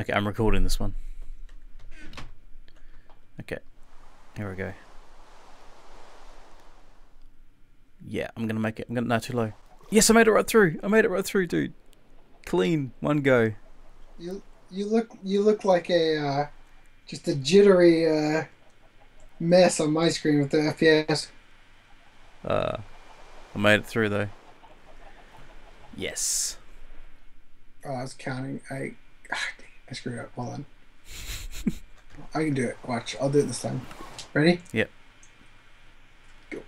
Okay, I'm recording this one. Okay, here we go. Yeah, I'm gonna make it. I'm gonna no too low. Yes, I made it right through. I made it right through, dude. Clean, one go. You look like a just a jittery mess on my screen with the FPS. I made it through though. Yes. Oh, I was counting. I screwed up. Hold on. I can do it. Watch. I'll do it this time. Ready? Yep. Go.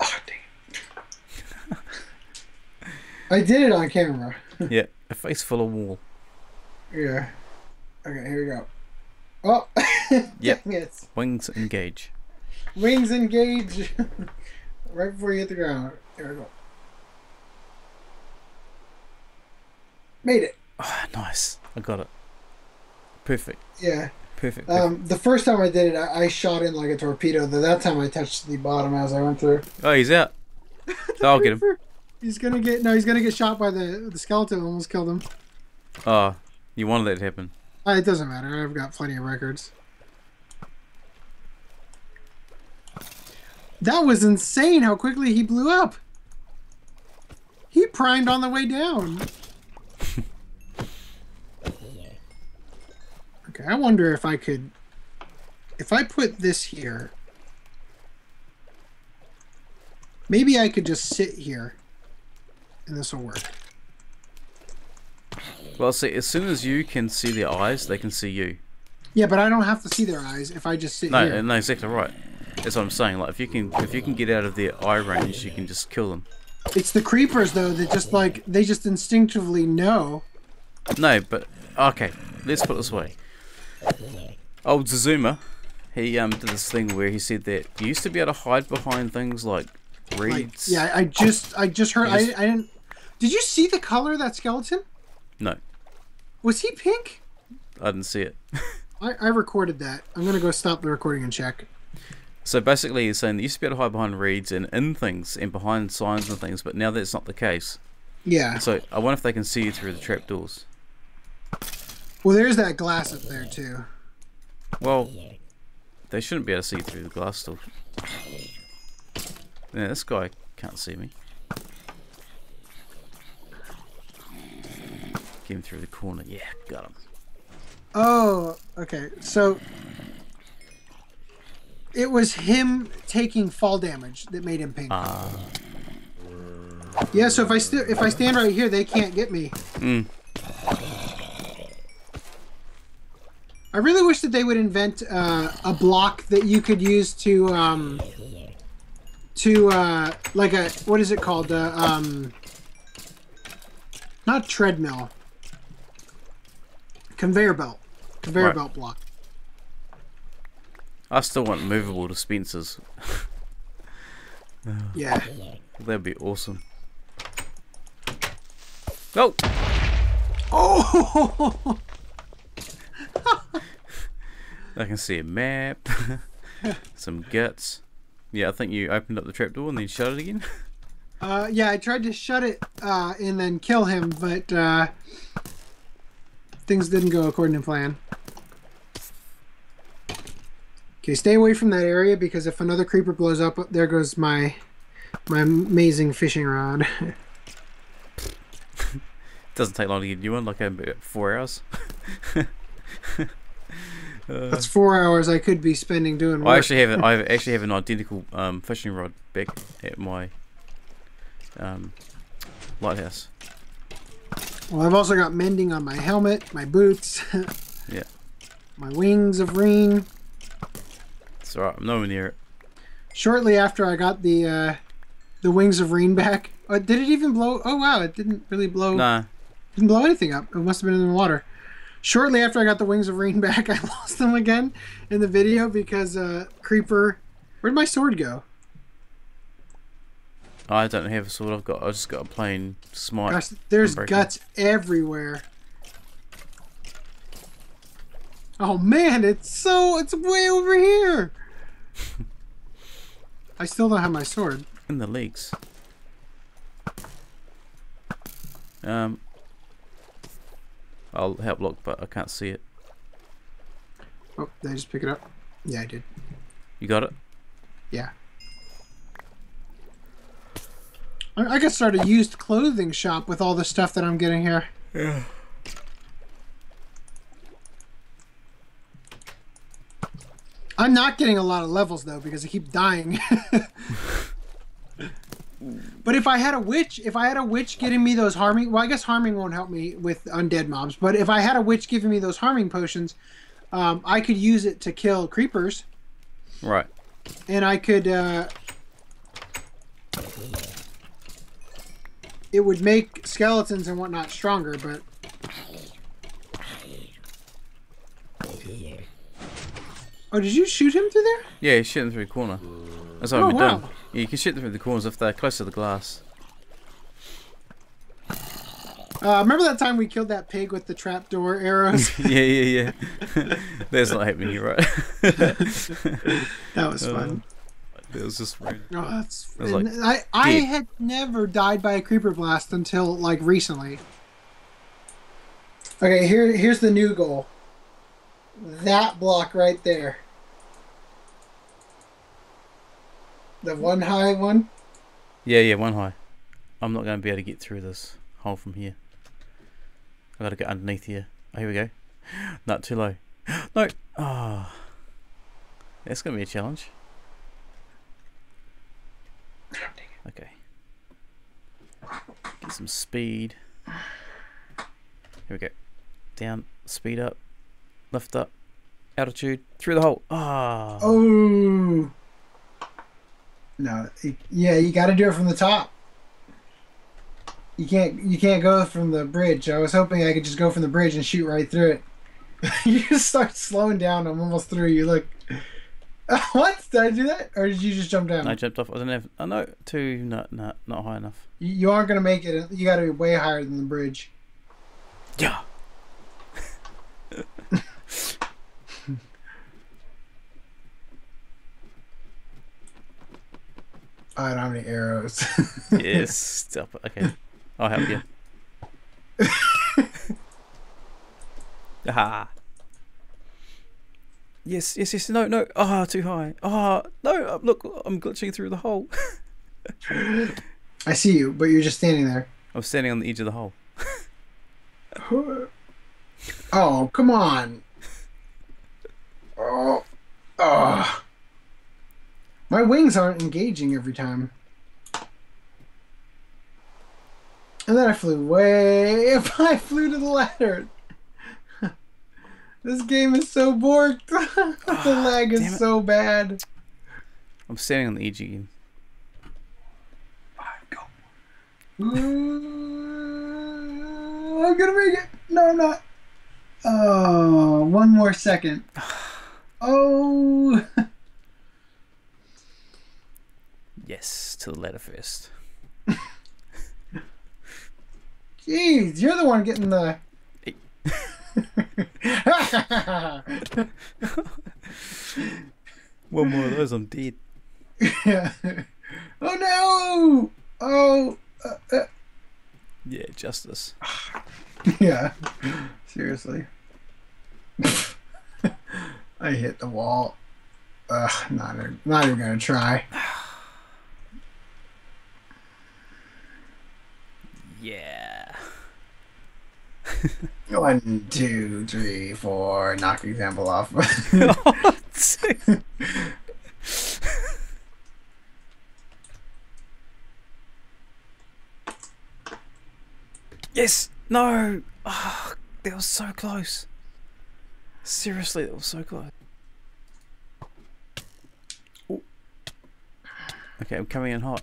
Oh, dang it. I did it on camera. Yeah. A face full of wool. Yeah. Okay, here we go. Oh! Yep. Yes. Wings engage. Wings engage! Right before you hit the ground. Here we go. Made it. Oh, nice. I got it. Perfect. Yeah. Perfect. The first time I did it, I shot in like a torpedo. Though that time I touched the bottom as I went through. Oh, he's out. I'll get him. He's gonna get he's gonna get shot by the skeleton. Almost killed him. Oh, you wanted that to happen. It doesn't matter. I've got plenty of records. That was insane how quickly he blew up. He primed on the way down. Okay, I wonder if I could... If I put this here... Maybe I could just sit here. And this will work. Well, see, as soon as you can see their eyes, they can see you. Yeah, but I don't have to see their eyes if I just sit here. No, exactly right. That's what I'm saying. Like, if you can get out of their eye range, you can just kill them. It's the creepers, though, that just, like, they just instinctively know. No, but, okay, let's put it this way. Old Zazuma, he did this thing where he said that you used to be able to hide behind things like reeds. Like, yeah, I just heard, I didn't... Did you see the color of that skeleton? No. Was he pink? I didn't see it. I recorded that. I'm going to go stop the recording and check. So basically he's saying that you used to be able to hide behind reeds and in things and behind signs and things, but now that's not the case. Yeah. So I wonder if they can see you through the trapdoors. Well, there's that glass up there too. Well, they shouldn't be able to see through the glass door. Yeah, this guy can't see me. Get him through the corner. Yeah, got him. Oh, okay. So it was him taking fall damage that made him pink. Yeah. So if I stand right here, they can't get me. Mm. I really wish that they would invent a block that you could use to like a what is it called? Not treadmill. Conveyor belt. Conveyor belt block. I still want movable dispensers. Yeah. That'd be awesome. Oh! Oh! I can see a map. Some guts. Yeah, I think you opened up the trapdoor and then shut it again. Yeah, I tried to shut it and then kill him, but... Things didn't go according to plan. Okay, stay away from that area because if another creeper blows up, there goes my amazing fishing rod. Doesn't take long to get a new one, like 4 hours. That's 4 hours I could be spending doing work. I actually have an identical fishing rod back at my lighthouse. Well, I've also got mending on my helmet, my boots, yeah, my wings of rain. It's alright, I'm nowhere near it. Shortly after I got the wings of rain back, did it even blow? Oh wow, it didn't really blow. Nah, didn't blow anything up. It must have been in the water. Shortly after I got the wings of rain back, I lost them again in the video because creeper. Where'd my sword go? I don't have a sword. I just got a plain smite. Gosh, there's guts everywhere. Oh man, it's way over here. I still don't have my sword. In the legs. I'll help look, but I can't see it. Oh, did I just pick it up? Yeah, I did. You got it? Yeah. I could start a used clothing shop with all the stuff that I'm getting here. Yeah. I'm not getting a lot of levels, though, because I keep dying. But if I had a witch getting me those harming... Well, I guess harming won't help me with undead mobs. But if I had a witch giving me those harming potions, I could use it to kill creepers. Right. And I could... it would make skeletons and whatnot stronger, but... Oh, did you shoot him through there? Yeah, you shoot him through the corner. That's what we've done. Yeah, you can shoot them through the corners if they're close to the glass. Remember that time we killed that pig with the trapdoor arrows? yeah. That's not happening here, right? That was fun. It was just weird. Oh, that's... I, like, I had never died by a creeper blast until, like, recently. Okay, here's the new goal. That block right there. The one high one? Yeah, one high. I'm not going to be able to get through this hole from here. I've got to get underneath here. Oh, here we go. Not too low. No! Oh. That's going to be a challenge. Okay. Get some speed. Here we go. Down, speed up, lift up, altitude, through the hole. Ah. Oh. No. Yeah, you got to do it from the top. You can't go from the bridge. I was hoping I could just go from the bridge and shoot right through it. You just start slowing down. I'm almost through you. Look. What? Did I do that? Or did you just jump down? I jumped off. I didn't have... not high enough. You aren't going to make it. You got to be way higher than the bridge. Yeah. I don't have any arrows. Yes. Stop it. Okay. I'll help you. Aha. Yes. No. Ah, too high. Ah, no. Look, I'm glitching through the hole. I see you, but you're just standing there. I'm standing on the edge of the hole. Oh, come on. Oh. My wings aren't engaging every time. And then I flew way up. I flew to the ladder. This game is so borked. The lag is so bad. I'm standing on the edge again. I'm gonna make it. No, I'm not. Oh, one more second. Oh. Yes, to the ladder first. Jeez, you're the one getting the... One more of those, I'm dead. Yeah. Oh no! Oh. Yeah, justice. Yeah. Seriously. I hit the wall. Ugh, not even gonna try. Yeah. 1, 2, 3, 4. Knock example off. Oh, yes. No. Oh, that was so close. Seriously, that was so close. Ooh. Okay, I'm coming in hot.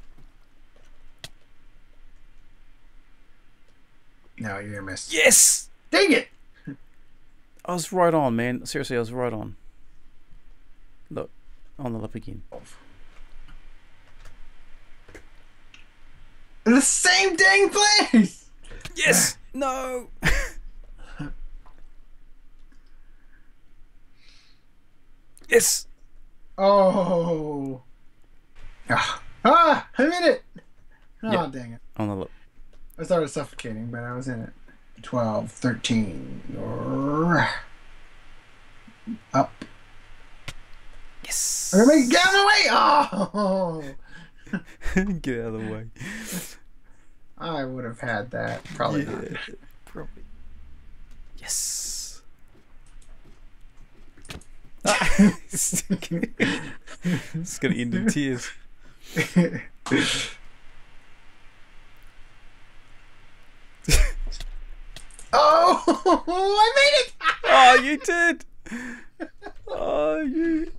No, you're gonna miss. Yes! Dang it! I was right on, man. Seriously, I was right on. Look, on the lip again. In the same dang place! Yes! No! Yes! Oh! Ah! I made it! Oh, yep. Dang it. On the lip. I started suffocating, but I was in it. 12, 13. Up. Yes. Everybody get out of the way! Oh! Get out of the way. I would have had that. Probably not. Probably. Yes. Ah, it's going to end in tears. Oh, I made it! Oh, you did! Oh, you...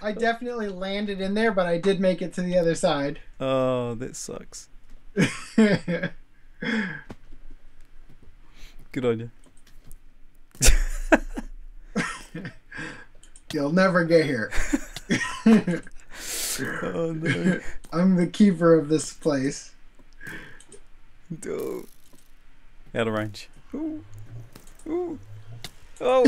I definitely landed in there, but I did make it to the other side. Oh, that sucks. Good on you. You'll never get here. Oh, no. I'm the keeper of this place. Dude. Out of range. Ooh. Ooh. Oh.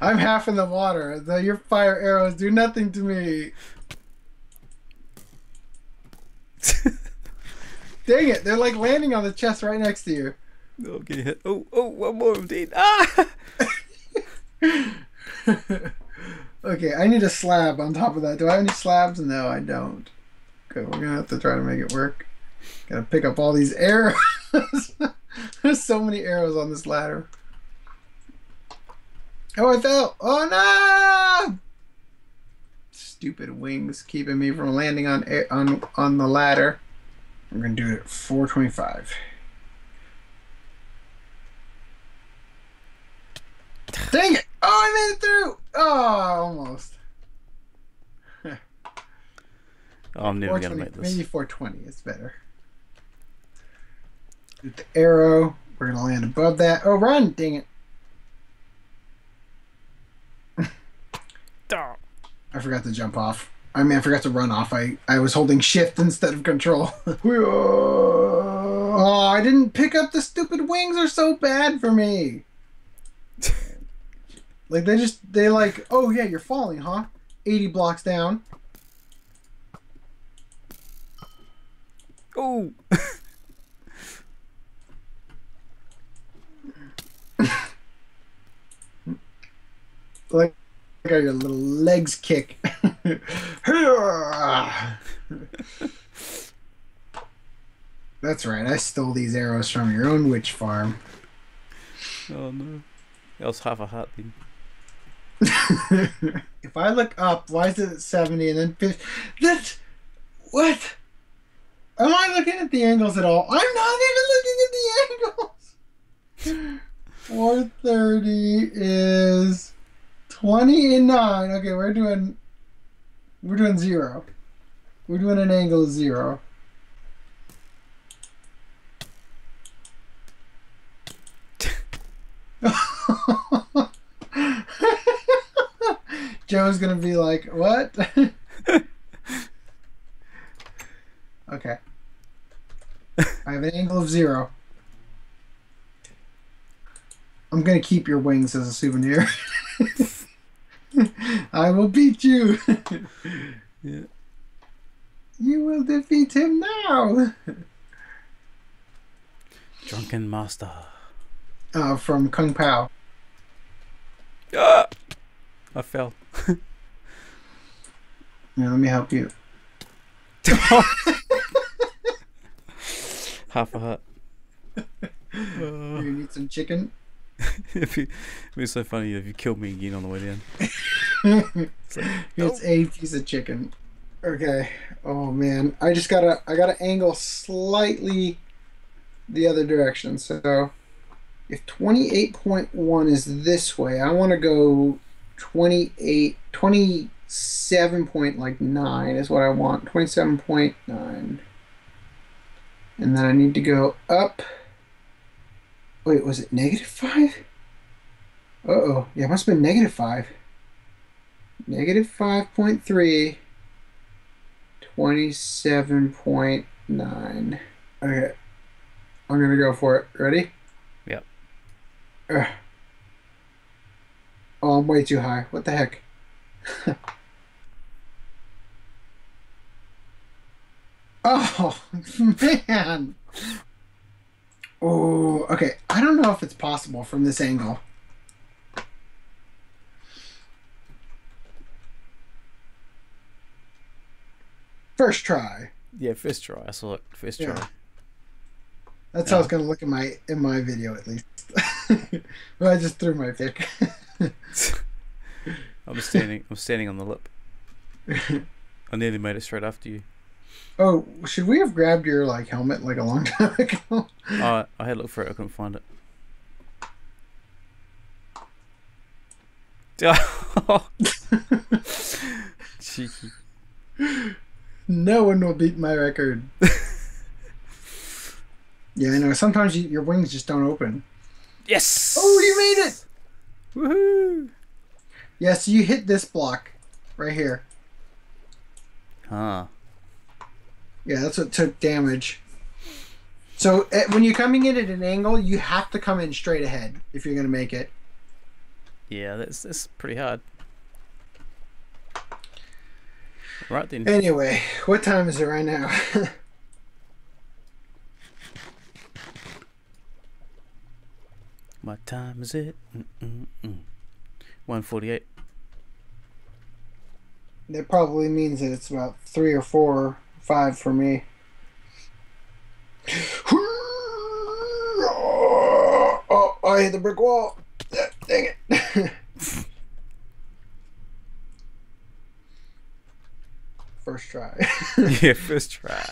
I'm half in the water, though your fire arrows do nothing to me. Dang it, they're like landing on the chest right next to you. Okay, hit. Oh, oh, one more of them. Ah! Okay, I need a slab on top of that. Do I have any slabs? No, I don't. Okay, we're gonna have to try to make it work. Gotta pick up all these arrows. There's so many arrows on this ladder. Oh, I fell! Oh no! Stupid wings keeping me from landing on the ladder. I'm gonna do it at 425. Dang it! Oh, I made it through! Oh, almost. Oh, I'm never gonna make this. Maybe 420 is better. With the arrow, we're gonna land above that. Oh, run! Dang it! I forgot to jump off. I mean, I forgot to run off. I was holding shift instead of control. Oh, I didn't pick up the stupid wings. Are so bad for me. Like, they like, oh yeah, you're falling, huh? 80 blocks down. Oh! Like, I got your little legs kick. That's right, I stole these arrows from your own witch farm. Oh no. That was half a heart thing. If I look up, why is it at 70 and then 50? That's... What? Am I looking at the angles at all? I'm not even looking at the angles! 430 is... 20 and 9. Okay, we're doing 0. We're doing an angle of 0. Joe's gonna be like, what? Okay. I have an angle of 0. I'm gonna keep your wings as a souvenir. I will beat you. Yeah. You will defeat him now. Drunken Master. From Kung Pao. Ah! I fell. Now, let me help you. Half a heart. You need some chicken? It'd be so funny if you killed me again on the way down. It's like, it's a piece of chicken. Okay. Oh man, I gotta angle slightly the other direction. So if 28.1 is this way, I want to go 27.9 is what I want. 27.9. And then I need to go up. Wait, was it -5? Uh-oh. Yeah, it must have been -5. -5.3. 27.9. Okay. I'm going to go for it. Ready? Yep. Ugh. Oh, I'm way too high. What the heck? Oh, man. Oh, okay. I don't know if it's possible from this angle. First try. Yeah, first try. I saw it. First try. Yeah. That's how it's gonna look in my video, at least. Well, I just threw my pick. I'm standing on the lip. I nearly made it straight after you. Oh, should we have grabbed your helmet a long time ago? I had looked for it. I couldn't find it. Cheeky. No one will beat my record. Yeah, I know. Sometimes your wings just don't open. Yes. Oh, you made it! Woohoo! Yeah, so you hit this block right here. Huh. Yeah, that's what took damage. So when you're coming in at an angle, you have to come in straight ahead if you're going to make it. Yeah, that's pretty hard. Right then. Anyway, what time is it right now? What time is it? 1:48. That probably means that it's about 3 or 4 or 5 for me. Oh, I hit the brick wall. Dang it. First try. Yeah, first try.